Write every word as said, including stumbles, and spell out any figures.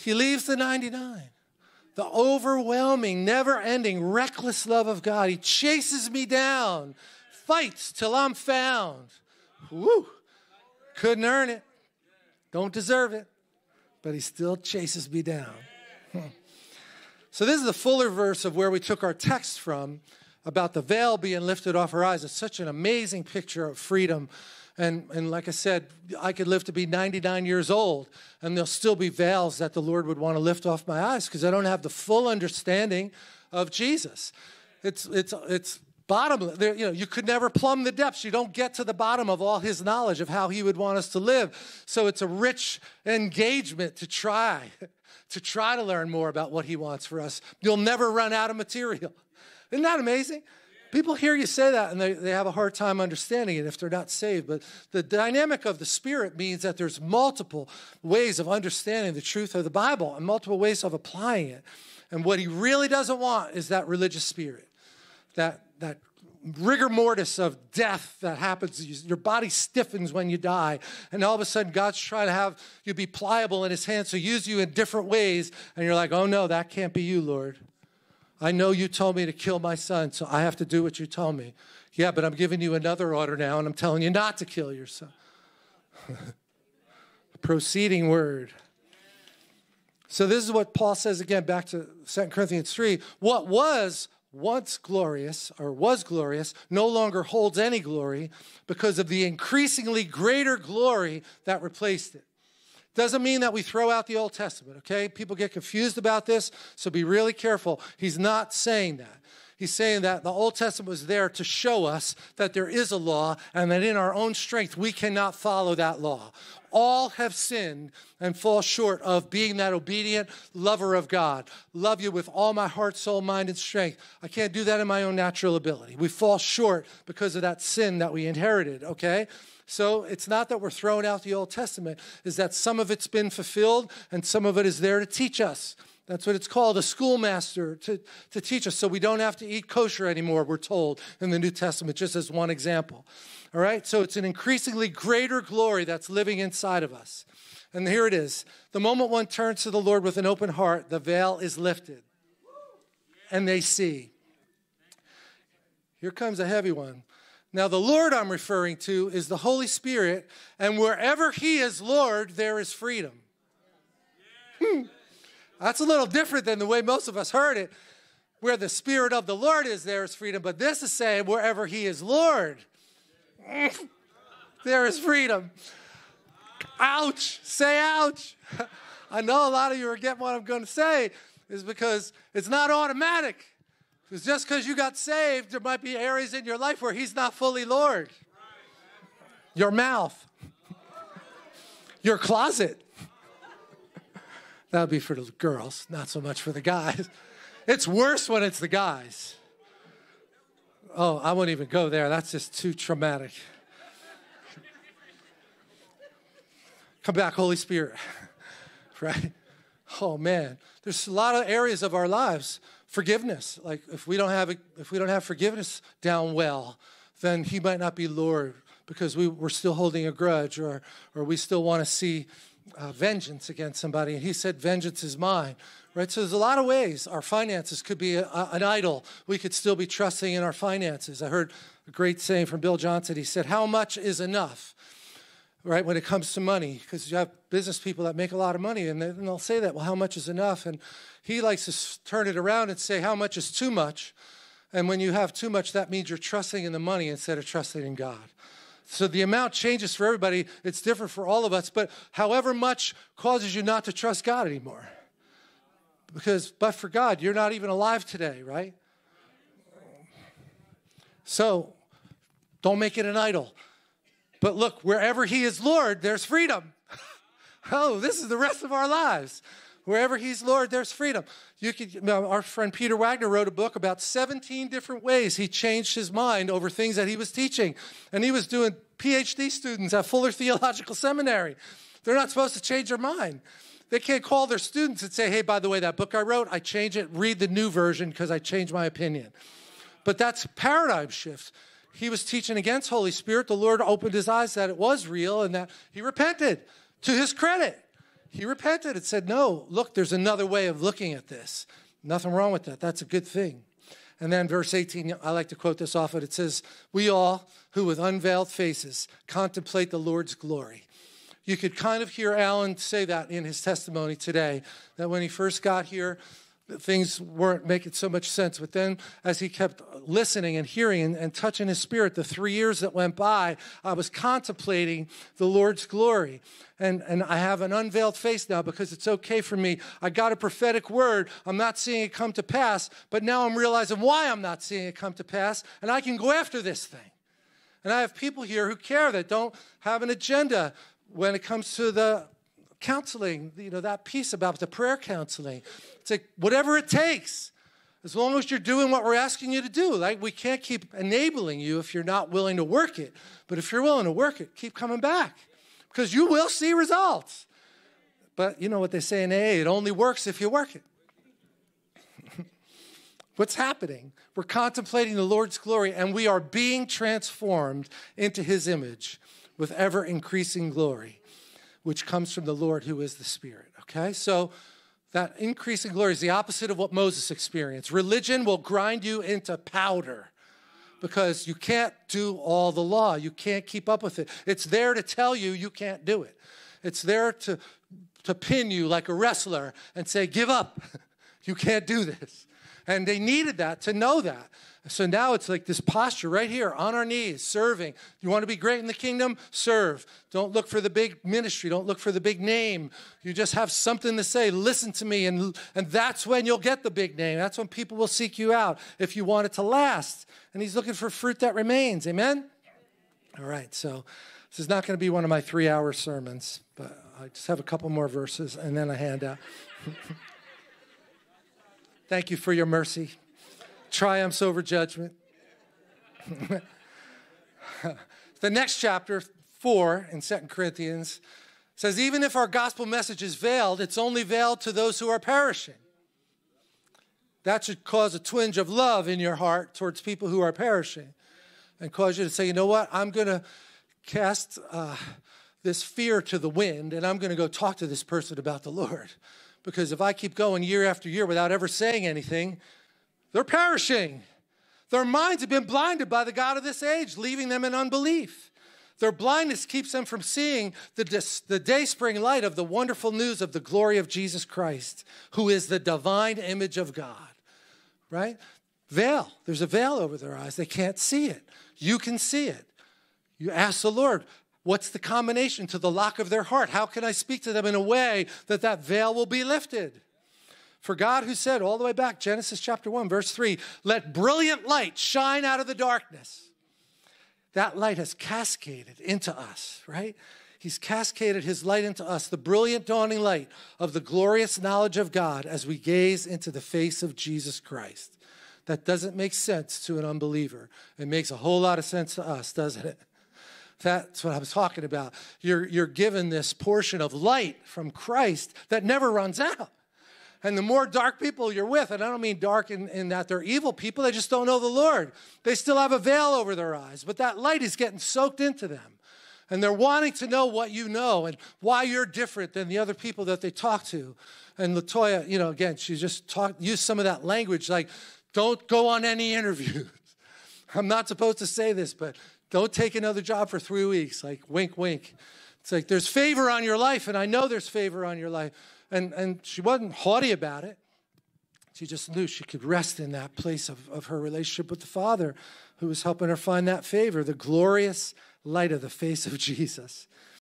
She leaves the ninety-nine. The overwhelming, never-ending, reckless love of God. He chases me down, fights till I'm found. Woo! Couldn't earn it. Don't deserve it. But he still chases me down. So this is the fuller verse of where we took our text from about the veil being lifted off her eyes. It's such an amazing picture of freedom. And, and like I said, I could live to be ninety-nine years old, and there'll still be veils that the Lord would want to lift off my eyes because I don't have the full understanding of Jesus. It's, it's, it's bottomless. There, you know, you could never plumb the depths. You don't get to the bottom of all his knowledge of how he would want us to live. So it's a rich engagement to try, to try to learn more about what he wants for us. You'll never run out of material. Isn't that amazing? People hear you say that, and they, they have a hard time understanding it if they're not saved. But the dynamic of the Spirit means that there's multiple ways of understanding the truth of the Bible and multiple ways of applying it. And what he really doesn't want is that religious spirit, that, that rigor mortis of death that happens. Your body stiffens when you die, and all of a sudden God's trying to have you be pliable in his hands, so use you in different ways. And you're like, oh, no, that can't be you, Lord. I know you told me to kill my son, so I have to do what you told me. Yeah, but I'm giving you another order now, and I'm telling you not to kill your son. Proceeding word. So this is what Paul says again, back to Second Corinthians three. What was once glorious, or was glorious, no longer holds any glory because of the increasingly greater glory that replaced it. Doesn't mean that we throw out the Old Testament, okay? People get confused about this, so be really careful. He's not saying that. He's saying that the Old Testament was there to show us that there is a law and that in our own strength we cannot follow that law. All have sinned and fall short of being that obedient lover of God. Love you with all my heart, soul, mind, and strength. I can't do that in my own natural ability. We fall short because of that sin that we inherited, okay? So it's not that we're throwing out the Old Testament. It's that some of it's been fulfilled and some of it is there to teach us. That's what it's called, a schoolmaster, to, to teach us. So we don't have to eat kosher anymore, we're told, in the New Testament, just as one example. All right? So it's an increasingly greater glory that's living inside of us. And here it is. The moment one turns to the Lord with an open heart, the veil is lifted. And they see. Here comes a heavy one. Now, the Lord I'm referring to is the Holy Spirit, and wherever he is Lord, there is freedom. Hmm. That's a little different than the way most of us heard it. Where the Spirit of the Lord is, there is freedom. But this is saying wherever he is Lord, there is freedom. Ouch. Say ouch. I know a lot of you are getting what I'm going to say is because it's not automatic. Because just because you got saved, there might be areas in your life where he's not fully Lord. Your mouth. Your closet. That would be for the girls, not so much for the guys. It's worse when it's the guys. Oh, I won't even go there. That's just too traumatic. Come back, Holy Spirit. Right? Oh, man. There's a lot of areas of our lives. Forgiveness, like if we don't have if we don't have forgiveness down well, then he might not be Lord because we, we're still holding a grudge or or we still want to see uh, vengeance against somebody. And he said, vengeance is mine, right? So there's a lot of ways. Our finances could be a, a, an idol. We could still be trusting in our finances. I heard a great saying from Bill Johnson. He said, how much is enough? Right, when it comes to money, because you have business people that make a lot of money, and they'll say that, well, how much is enough? And he likes to turn it around and say, how much is too much? And when you have too much, that means you're trusting in the money instead of trusting in God. So the amount changes for everybody. It's different for all of us, but however much causes you not to trust God anymore. Because, but for God, you're not even alive today, right? So don't make it an idol. But look, wherever he is Lord, there's freedom. Oh, this is the rest of our lives. Wherever he's Lord, there's freedom. You could, our friend Peter Wagner wrote a book about seventeen different ways he changed his mind over things that he was teaching. And he was doing P H D students at Fuller Theological Seminary. They're not supposed to change their mind. They can't call their students and say, hey, by the way, that book I wrote, I changed it. Read the new version because I changed my opinion. But that's paradigm shift. He was teaching against Holy Spirit. The Lord opened his eyes that it was real and that he repented to his credit. he repented and said, no, look, there's another way of looking at this. Nothing wrong with that. That's a good thing. And then verse eighteen, I like to quote this often. It says, we all who with unveiled faces contemplate the Lord's glory. You could kind of hear Alan say that in his testimony today, that when he first got here, things weren't making so much sense. But then as he kept listening and hearing and, and touching his spirit, the three years that went by, I was contemplating the Lord's glory. And, and I have an unveiled face now because it's okay for me. I got a prophetic word. I'm not seeing it come to pass, but now I'm realizing why I'm not seeing it come to pass, and I can go after this thing. And I have people here who care, that don't have an agenda when it comes to the counseling, you know, that piece about the prayer counseling. It's like, whatever it takes, as long as you're doing what we're asking you to do. Like, we can't keep enabling you if you're not willing to work it. But if you're willing to work it, keep coming back, because you will see results. But you know what they say in A A, it only works if you work it. What's happening? We're contemplating the Lord's glory, and we are being transformed into his image with ever-increasing glory, which comes from the Lord who is the Spirit, okay? So that increasing glory is the opposite of what Moses experienced. Religion will grind you into powder because you can't do all the law. You can't keep up with it. It's there to tell you you can't do it. It's there to, to pin you like a wrestler and say, give up. You can't do this. And they needed that to know that. So now it's like this posture right here, on our knees, serving. You want to be great in the kingdom? Serve. Don't look for the big ministry. Don't look for the big name. You just have something to say. Listen to me, and, and that's when you'll get the big name. That's when people will seek you out, if you want it to last. And he's looking for fruit that remains. Amen? All right, so this is not going to be one of my three-hour sermons, but I just have a couple more verses, and then a handout. Thank you for your mercy. Triumphs over judgment. The next chapter, four, in Second Corinthians, says, even if our gospel message is veiled, it's only veiled to those who are perishing. That should cause a twinge of love in your heart towards people who are perishing, and cause you to say, you know what, I'm going to cast uh, this fear to the wind, and I'm going to go talk to this person about the Lord. Because if I keep going year after year without ever saying anything, they're perishing. Their minds have been blinded by the God of this age, leaving them in unbelief. Their blindness keeps them from seeing the, dis the dayspring light of the wonderful news of the glory of Jesus Christ, who is the divine image of God, right? Veil. There's a veil over their eyes. They can't see it. You can see it. You ask the Lord, what's the combination to the lock of their heart? How can I speak to them in a way that that veil will be lifted? For God, who said all the way back, Genesis chapter one, verse three, let brilliant light shine out of the darkness. That light has cascaded into us, right? He's cascaded his light into us, the brilliant dawning light of the glorious knowledge of God as we gaze into the face of Jesus Christ. That doesn't make sense to an unbeliever. It makes a whole lot of sense to us, doesn't it? That's what I was talking about. You're, you're given this portion of light from Christ that never runs out. And the more dark people you're with, and I don't mean dark in, in that they're evil people, they just don't know the Lord. They still have a veil over their eyes, but that light is getting soaked into them. And they're wanting to know what you know and why you're different than the other people that they talk to. And Latoya, you know, again, she just talked, used some of that language, like, don't go on any interviews. I'm not supposed to say this, but don't take another job for three weeks, like wink, wink. It's like, there's favor on your life, and I know there's favor on your life. And, and she wasn't haughty about it. She just knew she could rest in that place of, of her relationship with the Father, who was helping her find that favor, the glorious light of the face of Jesus.